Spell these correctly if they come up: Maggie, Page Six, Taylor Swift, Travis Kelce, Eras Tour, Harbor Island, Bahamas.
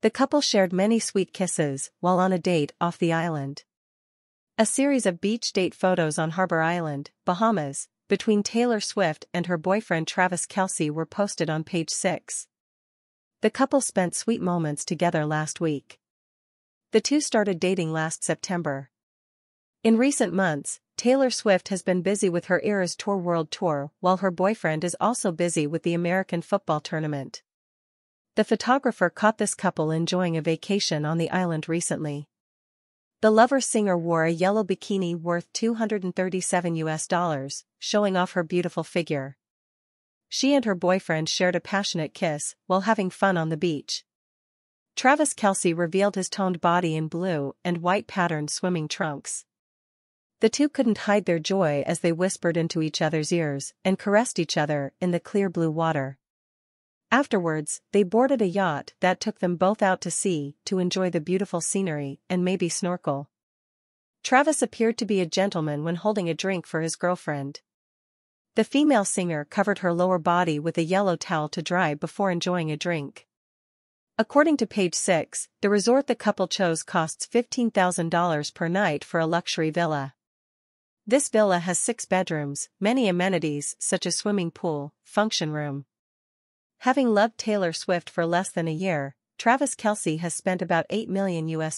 The couple shared many sweet kisses while on a date off the island. A series of beach date photos on Harbor Island, Bahamas, between Taylor Swift and her boyfriend Travis Kelce were posted on Page 6. The couple spent sweet moments together last week. The two started dating last September. In recent months, Taylor Swift has been busy with her Eras Tour World Tour while her boyfriend is also busy with the American football tournament. The photographer caught this couple enjoying a vacation on the island recently. The lover singer wore a yellow bikini worth $237, showing off her beautiful figure. She and her boyfriend shared a passionate kiss while having fun on the beach. Travis Kelce revealed his toned body in blue and white patterned swimming trunks. The two couldn't hide their joy as they whispered into each other's ears and caressed each other in the clear blue water. Afterwards, they boarded a yacht that took them both out to sea to enjoy the beautiful scenery and maybe snorkel. Travis appeared to be a gentleman when holding a drink for his girlfriend. The female singer covered her lower body with a yellow towel to dry before enjoying a drink. According to Page 6, the resort the couple chose costs $15,000 per night for a luxury villa. This villa has 6 bedrooms, many amenities such as swimming pool, function room. Having loved Taylor Swift for less than a year, Travis Kelce has spent about $8 million.